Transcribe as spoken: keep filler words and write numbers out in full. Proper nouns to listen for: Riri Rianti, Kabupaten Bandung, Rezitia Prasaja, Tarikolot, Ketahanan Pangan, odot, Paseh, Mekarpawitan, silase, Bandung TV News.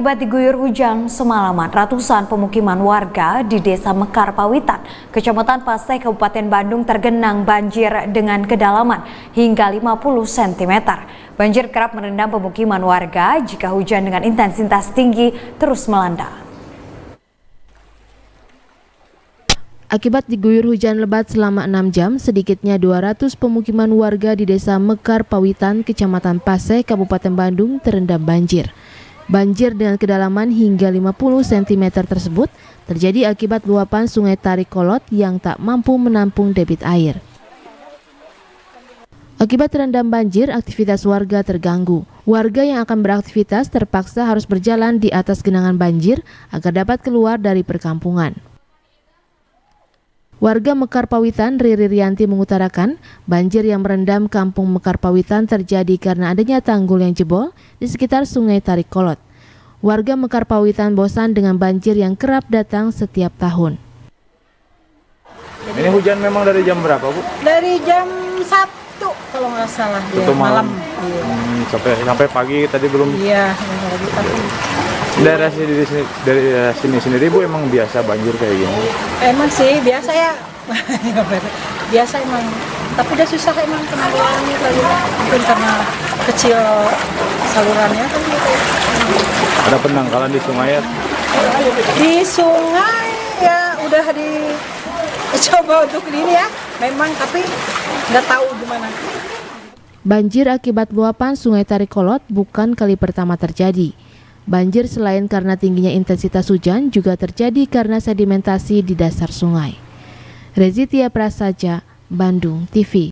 Akibat diguyur hujan semalaman, ratusan pemukiman warga di Desa Mekarpawitan, Kecamatan Paseh, Kabupaten Bandung tergenang banjir dengan kedalaman hingga lima puluh sentimeter. Banjir kerap merendam pemukiman warga jika hujan dengan intensitas tinggi terus melanda. Akibat diguyur hujan lebat selama enam jam, sedikitnya dua ratus pemukiman warga di Desa Mekarpawitan, Kecamatan Paseh, Kabupaten Bandung terendam banjir. Banjir dengan kedalaman hingga lima puluh sentimeter tersebut terjadi akibat luapan sungai Tarikolot yang tak mampu menampung debit air. Akibat terendam banjir, aktivitas warga terganggu. Warga yang akan beraktivitas terpaksa harus berjalan di atas genangan banjir agar dapat keluar dari perkampungan. Warga Mekarpawitan, Riri Rianti mengutarakan, banjir yang merendam kampung Mekarpawitan terjadi karena adanya tanggul yang jebol di sekitar sungai Tarikolot. Warga Mekarpawitan bosan dengan banjir yang kerap datang setiap tahun. Ini hujan memang dari jam berapa, Bu? Dari jam Sabtu kalau nggak salah, ya, malam. malam. Hmm, sampai, sampai pagi tadi belum. Iya, sampai pagi. Daerah sini, dari daerah sini sendiri, Bu, emang biasa banjir kayak gini? Emang sih, biasa ya. Biasa emang. Tapi udah susah emang penanggulangannya, mungkin karena kecil salurannya kan. Ada penangkalan di sungai ya? Di sungai ya udah dicoba untuk ini ya, memang tapi nggak tahu gimana. Banjir akibat luapan sungai Tarikolot bukan kali pertama terjadi. Banjir selain karena tingginya intensitas hujan juga terjadi karena sedimentasi di dasar sungai. Rezitia Prasaja, Bandung T V.